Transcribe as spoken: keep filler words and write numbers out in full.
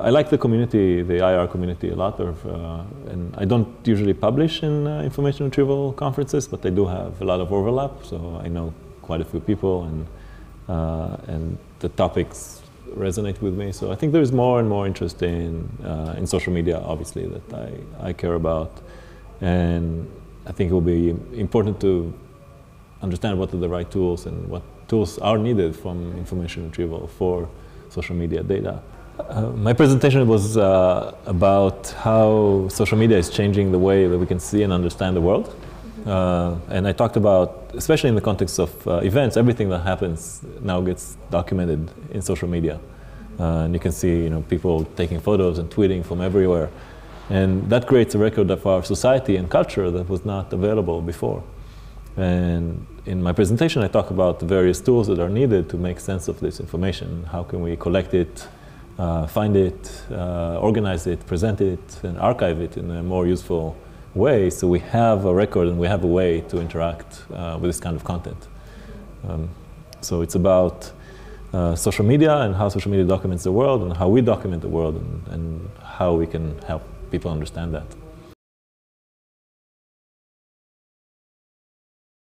I like the community, the I R community a lot, of, uh, and I don't usually publish in uh, information retrieval conferences, but I do have a lot of overlap, so I know quite a few people, and, uh, and the topics resonate with me. So I think there's more and more interest in, uh, in social media, obviously, that I, I care about, and I think it will be important to understand what are the right tools and what tools are needed from information retrieval for social media data. Uh, my presentation was uh, about how social media is changing the way that we can see and understand the world. Uh, and I talked about, especially in the context of uh, events, everything that happens now gets documented in social media. Uh, and you can see, you know, people taking photos and tweeting from everywhere. And that creates a record of our society and culture that was not available before. And in my presentation, I talk about the various tools that are needed to make sense of this information. How can we collect it? Uh, find it, uh, organize it, present it, and archive it in a more useful way, so we have a record and we have a way to interact uh, with this kind of content. Um, so it's about uh, social media and how social media documents the world and how we document the world and, and how we can help people understand that.